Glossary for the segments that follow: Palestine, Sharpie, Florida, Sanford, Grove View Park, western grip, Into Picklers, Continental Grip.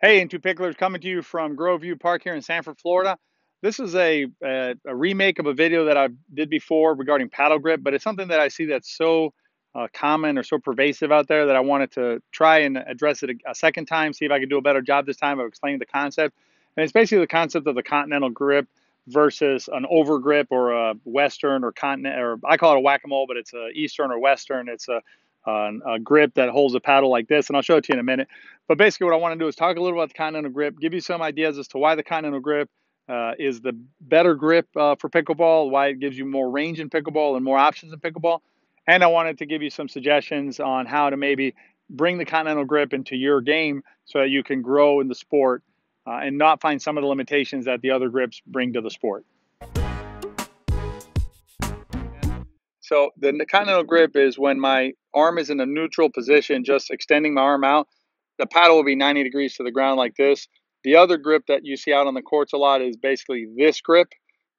Hey, Into Picklers, coming to you from Grove View Park here in Sanford, Florida. This is a remake of a video that I did before regarding paddle grip, but it's something that I see that's so common or so pervasive out there that I wanted to try and address it a second time, see if I could do a better job this time of explaining the concept. And it's basically the concept of the continental grip versus an overgrip or a western or continent, or I call it a whack-a-mole, but it's a eastern or western. It's a grip that holds a paddle like this, and I'll show it to you in a minute. But basically what I want to do is talk a little about the continental grip, give you some ideas as to why the continental grip is the better grip for pickleball, why it gives you more range in pickleball and more options in pickleball. And I wanted to give you some suggestions on how to maybe bring the continental grip into your game so that you can grow in the sport and not find some of the limitations that the other grips bring to the sport. So the continental grip is when my arm is in a neutral position, just extending my arm out. The paddle will be 90 degrees to the ground like this. The other grip that you see out on the courts a lot is basically this grip,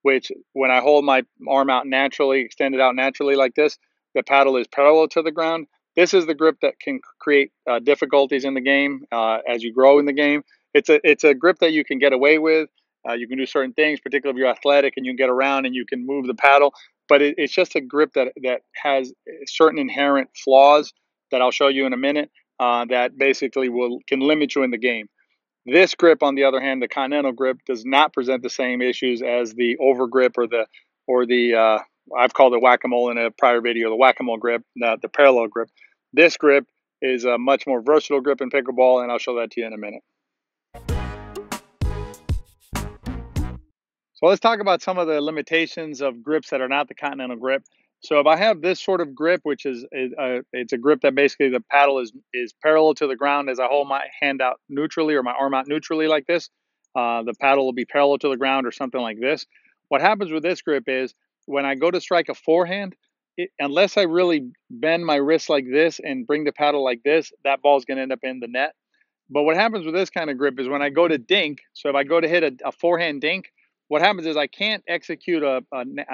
which when I hold my arm out naturally, extended out naturally like this, the paddle is parallel to the ground. This is the grip that can create difficulties in the game as you grow in the game. It's a grip that you can get away with. You can do certain things, particularly if you're athletic and you can get around and you can move the paddle. But it's just a grip that has certain inherent flaws that I'll show you in a minute that basically can limit you in the game. This grip, on the other hand, the continental grip, does not present the same issues as the overgrip or the I've called it whack-a-mole in a prior video, the whack-a-mole grip, not the parallel grip. This grip is a much more versatile grip in pickleball, and I'll show that to you in a minute. So let's talk about some of the limitations of grips that are not the continental grip. So if I have this sort of grip, which it's a grip that basically the paddle is parallel to the ground as I hold my hand out neutrally or my arm out neutrally like this, the paddle will be parallel to the ground or something like this. What happens with this grip is when I go to strike a forehand, unless I really bend my wrist like this and bring the paddle like this, that ball's going to end up in the net. But what happens with this kind of grip is when I go to dink, so if I go to hit a forehand dink, what happens is I can't execute a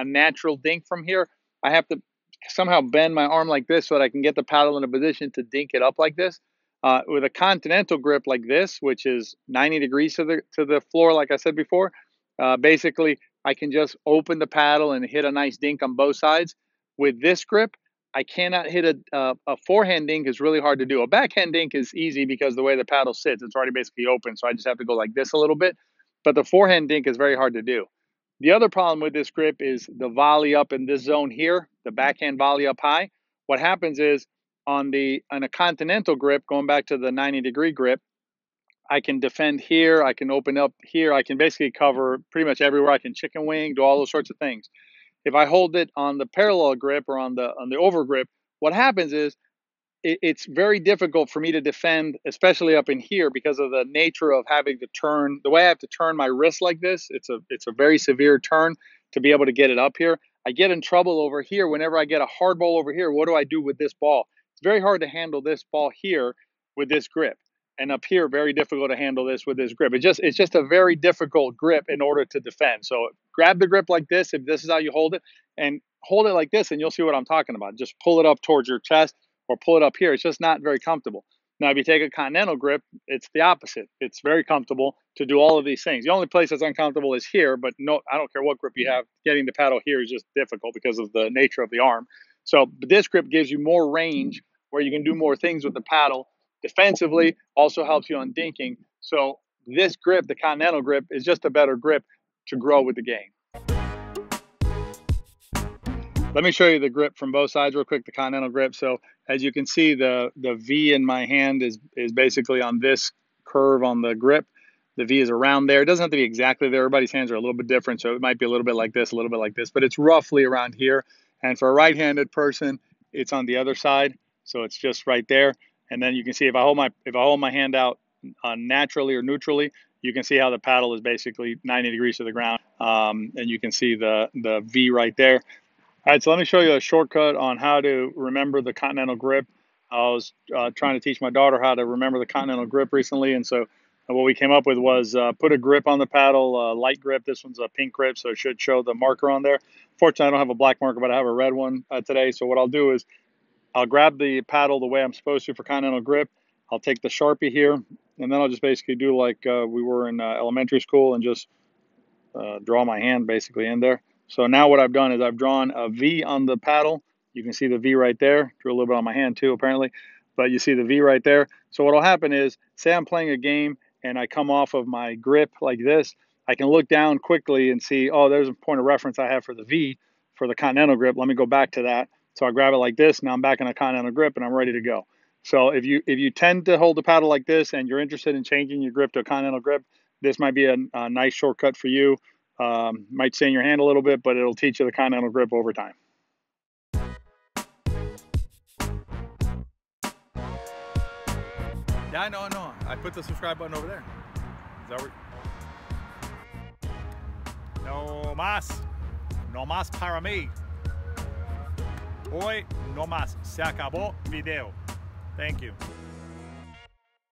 natural dink from here. I have to somehow bend my arm like this so that I can get the paddle in a position to dink it up like this. With a continental grip like this, which is 90 degrees to the floor, like I said before, basically I can just open the paddle and hit a nice dink on both sides. With this grip, I cannot hit a forehand dink. Is really hard to do. A backhand dink is easy because the way the paddle sits, it's already basically open, so I just have to go like this a little bit. But the forehand dink is very hard to do. The other problem with this grip is the volley up in this zone here, the backhand volley up high. What happens is on a continental grip, going back to the 90-degree grip, I can defend here, I can open up here, I can basically cover pretty much everywhere. I can chicken wing, do all those sorts of things. If I hold it on the parallel grip or on the overgrip, what happens is it's very difficult for me to defend, especially up in here, because of the nature of having to turn. The way I have to turn my wrist like this, it's a very severe turn to be able to get it up here. I get in trouble over here. Whenever I get a hard ball over here, what do I do with this ball? It's very hard to handle this ball here with this grip. And up here, very difficult to handle this with this grip. It's just a very difficult grip in order to defend. So grab the grip like this, if this is how you hold it, and hold it like this, and you'll see what I'm talking about. Just pull it up towards your chest, or pull it up here. It's just not very comfortable. Now, if you take a continental grip, it's the opposite. It's very comfortable to do all of these things. The only place that's uncomfortable is here, but no, I don't care what grip you have. Getting the paddle here is just difficult because of the nature of the arm. So this grip gives you more range where you can do more things with the paddle. Defensively, also helps you on dinking. So this grip, the continental grip, is just a better grip to grow with the game. Let me show you the grip from both sides real quick, the continental grip. So as you can see, the V in my hand is basically on this curve on the grip. The V is around there. It doesn't have to be exactly there. Everybody's hands are a little bit different, so it might be a little bit like this, a little bit like this, but it's roughly around here. And for a right-handed person, it's on the other side, so it's just right there. And then you can see if I hold my hand out naturally or neutrally, you can see how the paddle is basically 90 degrees to the ground, and you can see the V right there. All right, so let me show you a shortcut on how to remember the continental grip. I was trying to teach my daughter how to remember the continental grip recently, and so what we came up with was put a grip on the paddle, a light grip. This one's a pink grip, so it should show the marker on there. Fortunately, I don't have a black marker, but I have a red one today. So what I'll do is I'll grab the paddle the way I'm supposed to for continental grip. I'll take the Sharpie here, And then I'll just basically do like we were in elementary school and just draw my hand basically in there. So now what I've done is I've drawn a V on the paddle. You can see the V right there. Drew a little bit on my hand too, apparently. But you see the V right there. So what will happen is, say I'm playing a game and I come off of my grip like this, I can look down quickly and see, oh, there's a point of reference I have for the V for the Continental Grip. Let me go back to that. So I grab it like this. Now I'm back in a Continental Grip and I'm ready to go. So if you tend to hold the paddle like this and you're interested in changing your grip to a Continental Grip, this might be a nice shortcut for you. Might stay in your hand a little bit, but it'll teach you the Continental Grip over time. Yeah, I know, I know. I put the subscribe button over there. Is that where? No más. No más para mí. Hoy no más. Se acabó video. Thank you.